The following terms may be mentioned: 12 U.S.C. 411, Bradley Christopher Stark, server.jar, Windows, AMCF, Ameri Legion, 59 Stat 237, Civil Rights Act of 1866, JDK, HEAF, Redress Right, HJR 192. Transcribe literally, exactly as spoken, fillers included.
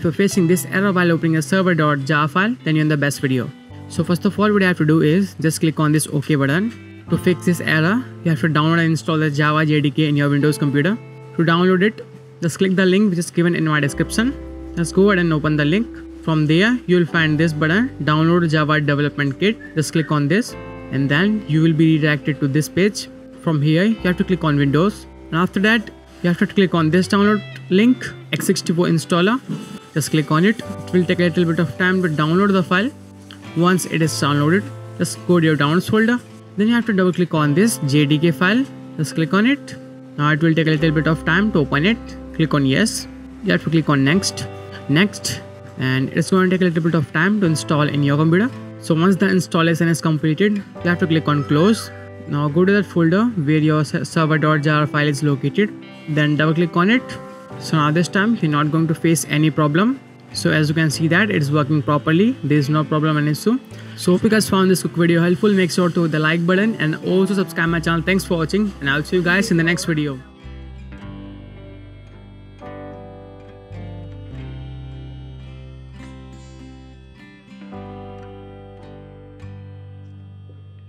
If you're facing this error while opening a server.jar file, then you're in the best video. So first of all, what you have to do is just click on this OK button. To fix this error, you have to download and install the Java J D K in your Windows computer. To download it, just click the link which is given in my description. Just go ahead and open the link. From there, you'll find this button, Download Java Development Kit. Just click on this and then you will be redirected to this page. From here, you have to click on Windows. And after that, you have to click on this download link, x sixty-four installer. Just click on it. It will take a little bit of time to download the file. Once it is downloaded, just go to your downloads folder. Then you have to double click on this J D K file. Just click on it. Now it will take a little bit of time to open it. Click on yes. You have to click on next. Next. And it's going to take a little bit of time to install in your computer. So once the installation is completed, you have to click on close. Now go to that folder where your server.jar file is located. Then double click on it. So now this time you're not going to face any problem. So as you can see that it's working properly. There is no problem and issue. So if you guys found this quick video helpful, make sure to hit the like button and also subscribe my channel. Thanks for watching and I'll see you guys in the next video.